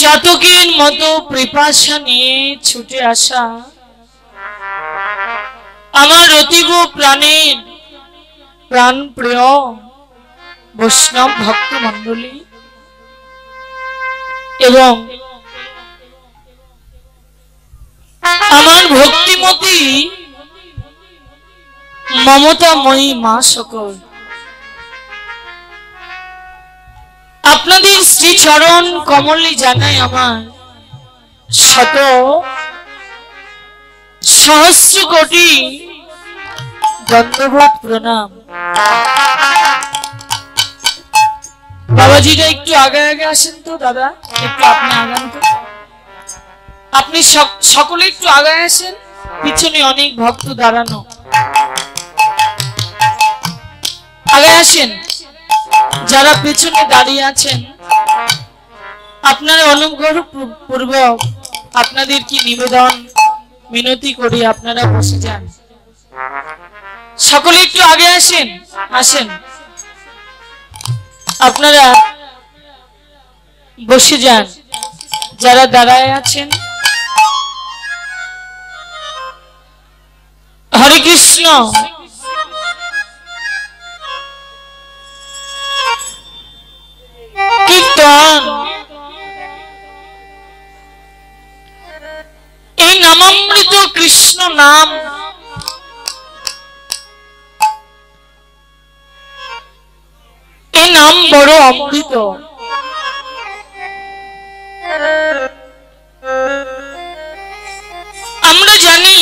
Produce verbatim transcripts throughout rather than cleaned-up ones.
চাতকের মতো পিপাসা নিয়ে ছুটে আসা আমার অতীব প্রাণের প্রাণ প্রিয় বৈষ্ণব ভক্ত মণ্ডলী এবং আমার ভক্তিমতী মমতাময়ী মা সকল, আপনাদের শ্রীচরণ কমলে জানাই আমার শত সহস্র কোটি দণ্ডবোধ প্রণাম। বাবাজিরা একটু আগে আগে আসেন তো দাদা, একটু আপনি আগান তো, আপনি সকলে একটু আগে আসেন, পিছনে অনেক ভক্ত দাঁড়ানো, আগে আসেন। যারা পেছনে দাঁড়িয়ে আছেন আপনারা অনুগ্রহ পূর্বক আপনাদের কি নিবেদন মিনতি করি আপনারা বসে যান, সকলে একটু আগে আসেন, আসেন আপনারা বসে যান। যারা দাঁড়ায় আছেন হরে কৃষ্ণ, কীর্তন এই নামামৃত কৃষ্ণ নাম এই নাম বড় অমৃত। আমরা জানি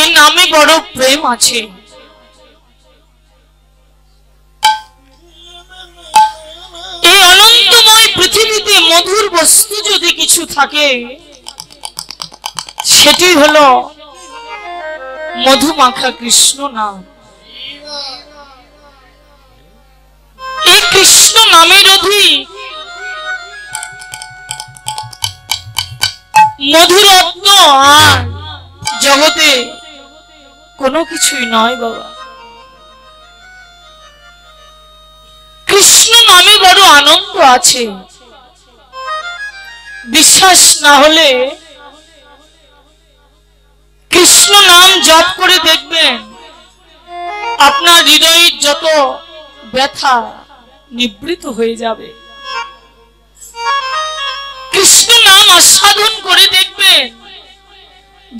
এই নামে বড় প্রেম আছে, এই অনন্তময় পৃথিবীতে মধুর বস্তু যদি কিছু থাকে সেটি হলো মধু মাখা কৃষ্ণ নাম। এই কৃষ্ণ নামের অধিক মধুরত্ন আর জগতে কোনো কিছুই নয় বাবা। কৃষ্ণ নামে বড় আনন্দ আছে, বিশ্বাস না হলে কৃষ্ণ নাম জপ করে দেখবেন আপনার হৃদয়ের যত ব্যথা নিবৃত হয়ে যাবে। কৃষ্ণ নাম আস্বাদন করে দেখবেন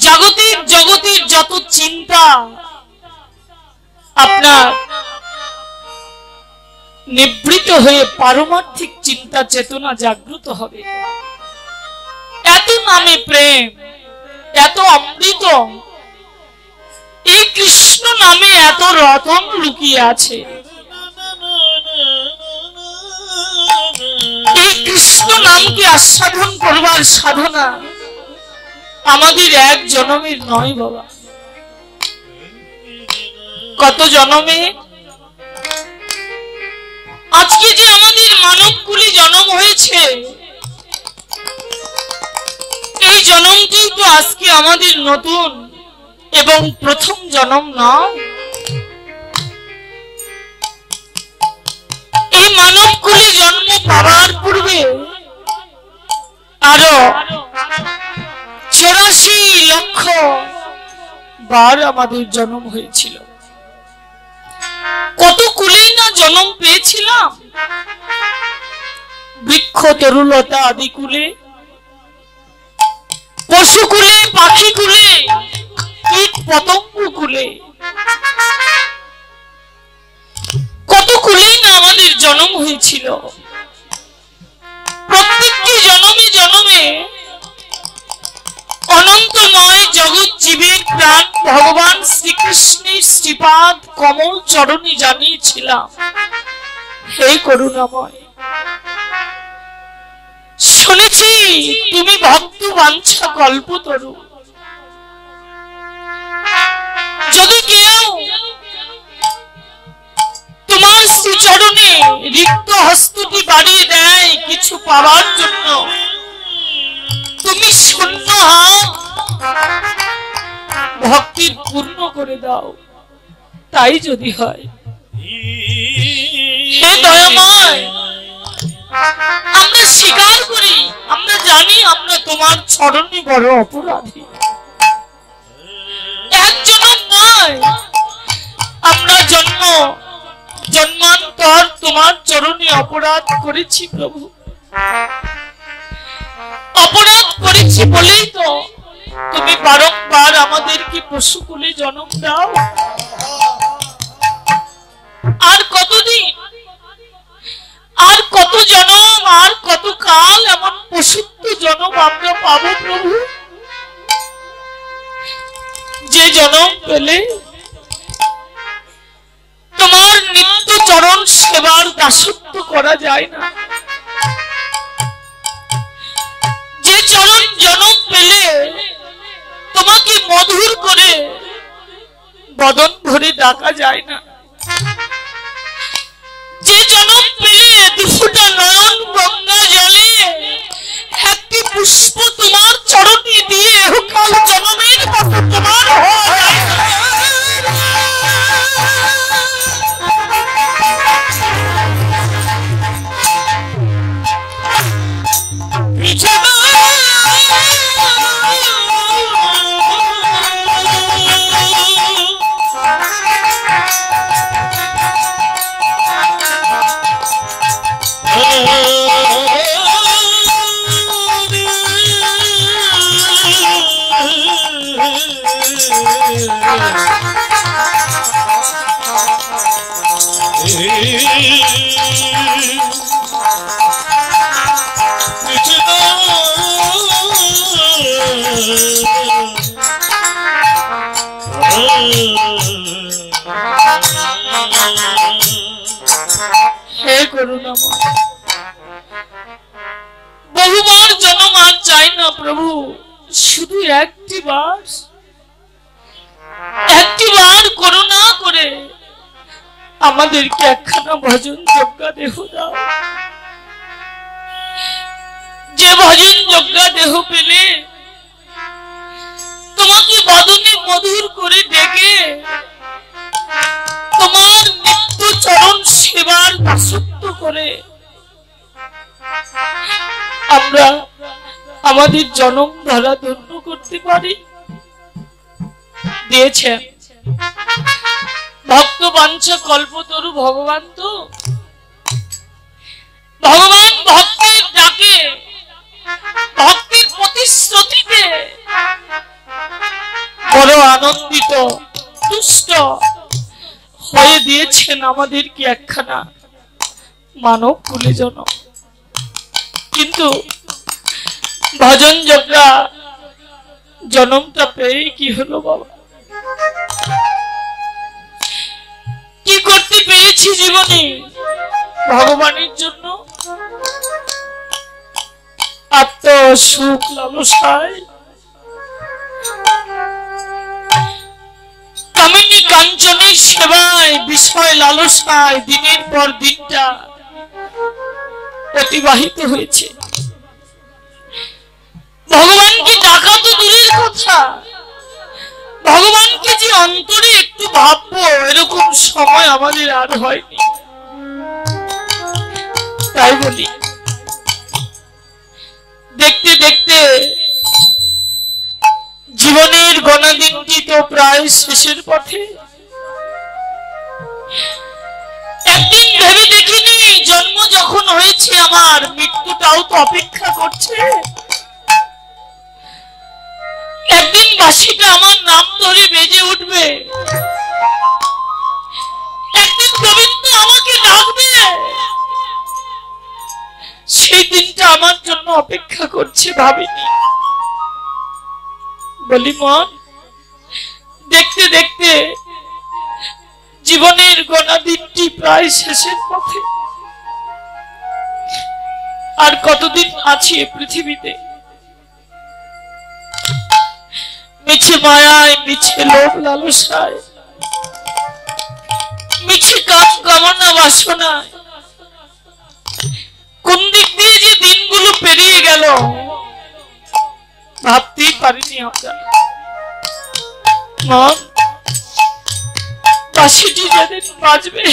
জগতের জগতের যত চিন্তা আপনার নিবৃত হয়ে পারমার্থিক চিন্তা চেতনা জাগ্রত হবে। এত নামে প্রেম, এত অমৃত, এই কৃষ্ণ নামে এত রতন লুকিয়ে আছে। এই কৃষ্ণ নামকে আস্বাদন করবার সাধনা আমাদের এক জনমের নয় বাবা, কত জনমে। আজকে যে আমাদের মানবকুলি জন্ম হয়েছে এই জন্মটি তো আজকে আমাদের নতুন এবং প্রথম জন্ম নয়। এই মানবকুলি জন্ম পাওয়ার পূর্বে আরো চৌরাশি লক্ষ বার আমাদের জন্ম হয়েছিল। কত কুলেই না জন্ম পেয়েছিলাম, বৃক্ষ তরুলতা আদি কুলে, পশু কুলে, পাখি কুলে, কীট পতঙ্গ কুলে, কত কুলেই না আমাদের জন্ম হয়েছিল। প্রত্যেকটি জন্মে জন্মে অনন্তময় জগৎ জীবের প্রাণ ভগবান শ্রীকৃষ্ণের শ্রীপাদ কমল চরণে জানিয়েছিলাম হে করুণাময়, শুনেছি তুমি ভক্ত বাঞ্ছা কল্পতরু, যদি কেউ তোমার শ্রীচরণে রিক্ত হস্তটি বাড়িয়ে দেয় কিছু পাওয়ার জন্য, তুমি শূন্য হও, ভক্তির পূর্ণ করে দাও। তাই যদি হয় হে দয়াময়, আমরা স্বীকার করি তোমার চরণই বড় অপরাধী। একজন নয়, আমরা জন্ম জন্মান্তর তোমার চরণে অপরাধ করেছি প্রভু। অপরাধ করেছি বলেই তো তুমি বারংবার আমাদেরকে পশুকুলে জন্ম দাও। আর কতদিন, আর কত জনম, আর কত কাল এমন পশুত্ব জনম আমরা পাবো প্রভু? যে জনম পেলে তোমার নিত্য চরণ সেবার দাসত্ব করা যায় না, যে চরণ জনম পেলে তোমাকে মধুর করে বদন ভরে ডাকা যায় না, যে জনম পেলে দুফোঁটা নয়ন গঙ্গা জলে একটি পুষ্প তোমার চরণে দিয়ে কাল জনমের কথা তোমার হয়। বহুবার জনম আর চাই না প্রভু, শুধু একটি বার, একটি বার করুণা করে আমাদেরকে একখানা ভজন যজ্ঞা দেহ দাও। যে ভজন যজ্ঞা দেহ পেলে তোমাকে বদনে মধুর করে ডেকে তোমার নিত্য চরণ সেবার দাসত্ব করে আমরা আমাদের জনম ধারা ধন্য করতে পারি। দিয়েছেন ভক্ত বাঞ্ছা কল্পতরু ভগবান, তো ভগবান ভক্তের ডাকে, ভক্তির প্রতিশ্রুতিতে বড় আনন্দিত তুষ্ট হয়ে দিয়েছেন আমাদেরকে একখানা মানব কুলে জনম। কিন্তু ভজন যজ্ঞা জনমটা পেয়ে কি হলো বাবা? কি করতে পেরেছি জীবনে ভগবানের জন্য? আত্ম সুখ লালসায় কামিনী কাঞ্চনের সেবায় বিষয় লালসায় দিনের পর দিনটা অতিবাহিত হয়েছে। ভগবানকে ডাকা তো দূরের কথা, ভগবানকে যে অন্তরে একটু ভাববো এরকম সময় আমাদের আর হয়নি। তাই বলি দেখতে দেখতে জীবনের গোনা দিনটি তো প্রায় শেষের পথে। একদিন ভেবে দেখিনি জন্ম যখন হয়েছে আমার মৃত্যুটাও তো অপেক্ষা করছে। একদিন বাঁশিটা আমার নাম ধরে বেজে উঠবে, একদিন গোবিন্দ আমাকে ডাকবে, সেই দিনটা আমার জন্য অপেক্ষা করছে ভাবিনি। বলি মন, দেখতে দেখতে জীবনের গোনা দিনটি প্রায় শেষের পথে। আর কতদিন আছি পৃথিবীতে? মিছে মায়ায়, মিছে লোভ লালসায়, মিছে কাম কামনা বাসনায় কোন দিক দিয়ে যে দিনগুলো পেরিয়ে গেল ভাবতেই পারিনি আমরা। মন, বাঁশিটি যেদিন বাজবে,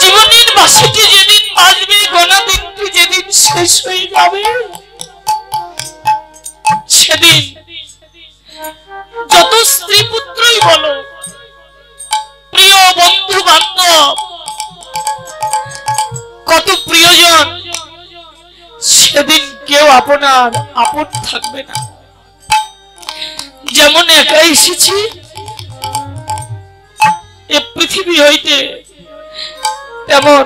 জীবনের বাঁশিটি যেদিন বাজবে, গোনা দিনটি যেদিন শেষ कत प्रियजन से दिन क्यों आपनार आपन थाकबे ना जेमन एका एसेछि এই পৃথিবী হইতে তেমন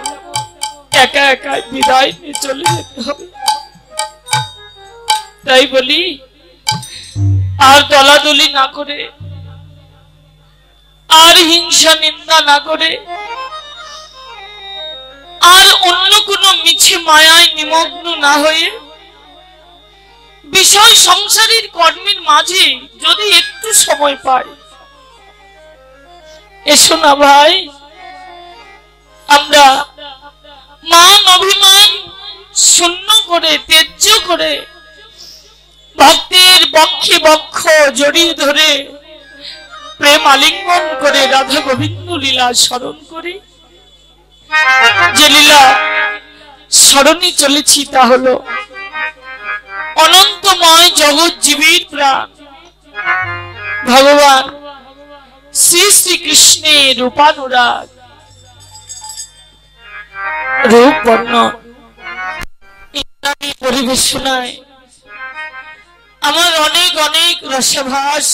একা একা বিদায় নিয়ে চলে যেতে হবে। তাই বলি আর দলাদলি না করে, আর হিংসা নিন্দা না করে, আর অন্য কোনো মিছে মায়ায় নিমগ্ন না হয়ে বিষয় সংসারের কর্মের মাঝে যদি একটু সময় পায় এসো না ভাই, আমরা মান অভিমান শূন্য করে তেজ্য করে ভক্তের বক্ষে বক্ষ জড়িয়ে ধরে প্রেম আলিঙ্গন করে রাধা গোবিন্দ লীলা স্মরণ করি। যে লীলা স্মরণে চলেছি তা হলো অনন্তময় জগৎ জীবের প্রাণ ভগবান শ্রী শ্রীকৃষ্ণের রূপানুরাগ রূপ বর্ণন পরিবেশনায় আমার অনেক অনেক রসাভাস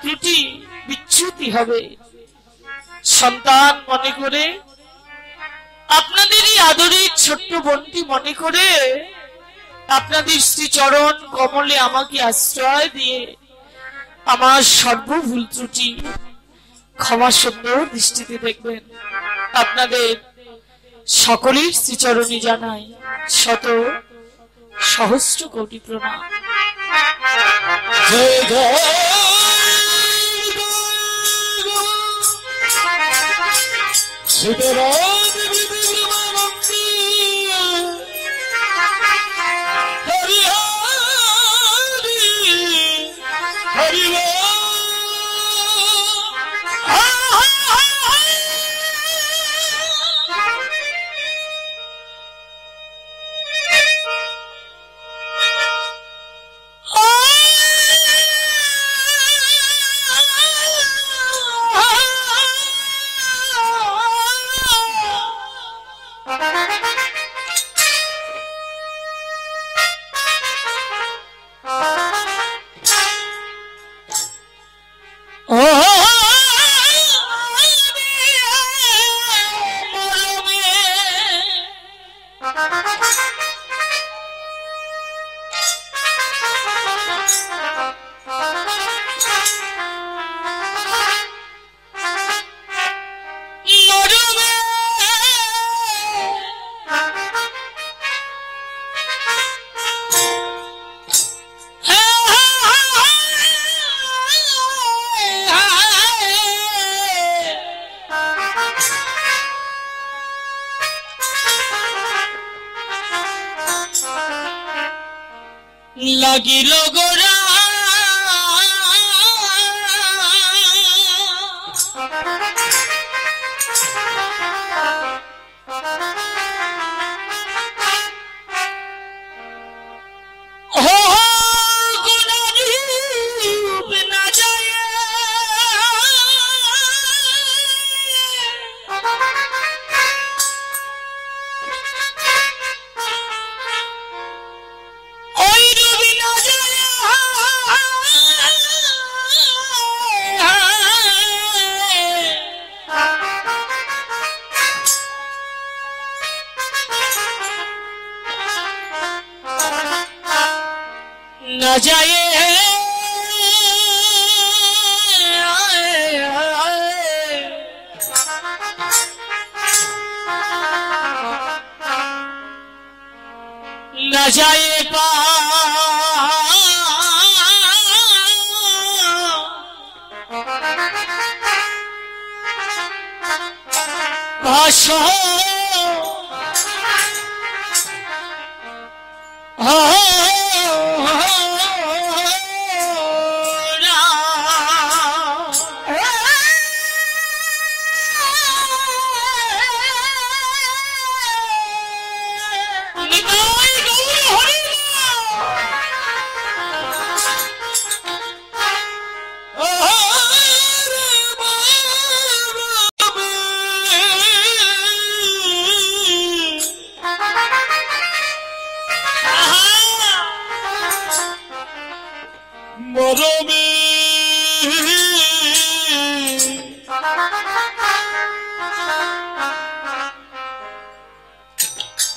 ত্রুটি বিচ্যুতি হবে। সন্তান মনে করে, আপনাদেরই আদরের ছোট্ট বোনটি মনে করে আপনাদের শ্রীচরণ কমলে আমাকে আশ্রয় দিয়ে আমার সর্ব ভুল ত্রুটি ক্ষমা সুন্দর দৃষ্টিতে দেখবেন। আপনাদের সকলের শ্রীচরণে জানাই শত সহস্র কোটি প্রণাম। লাগিলো গোরা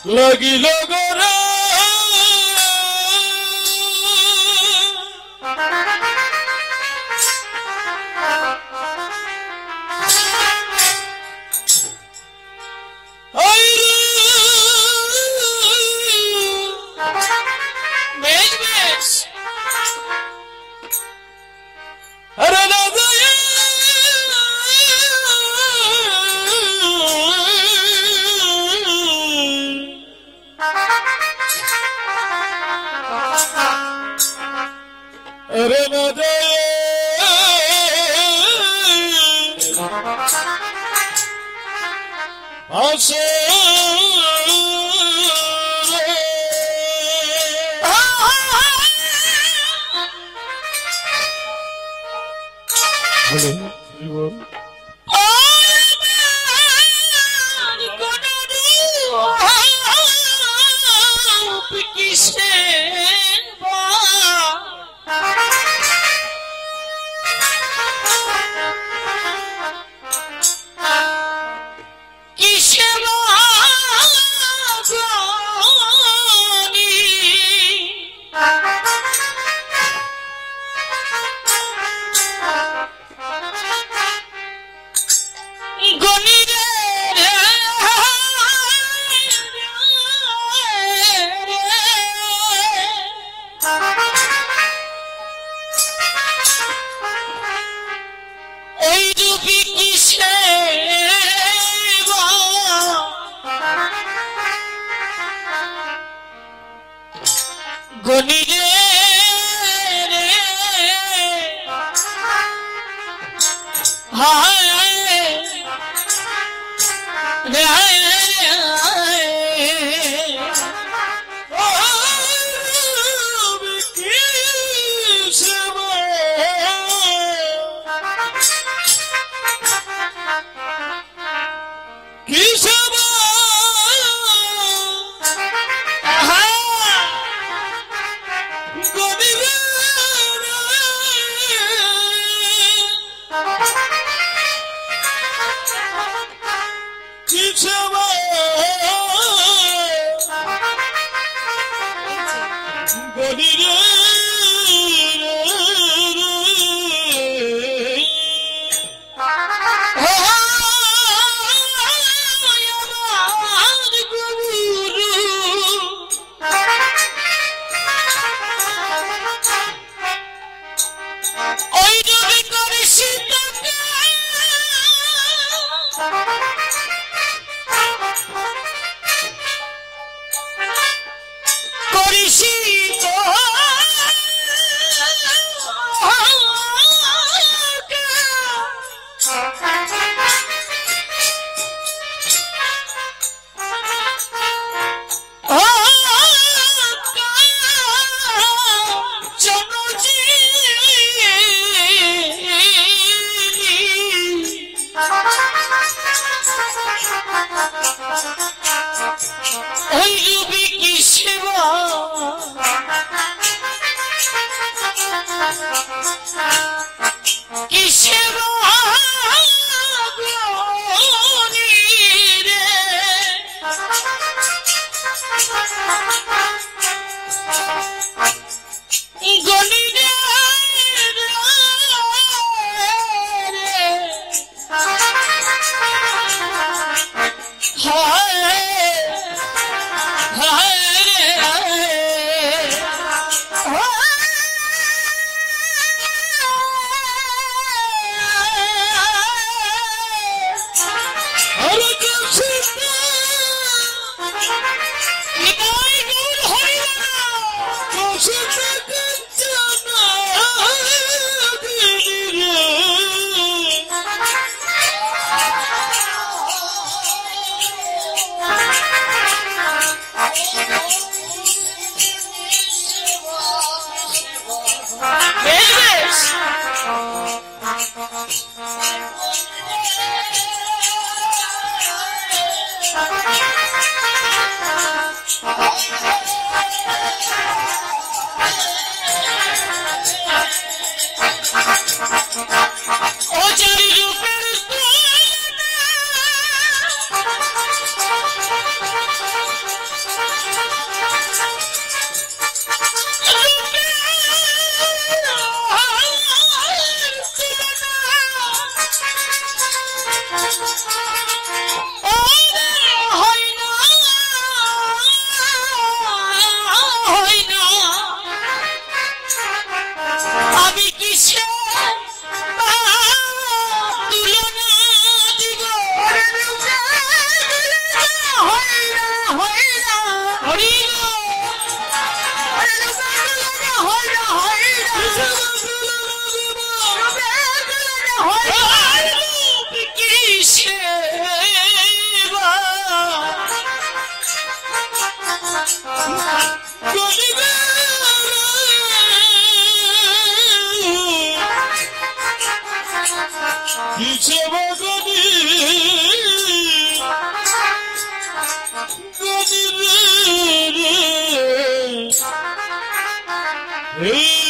लगी लोगों रे Hey!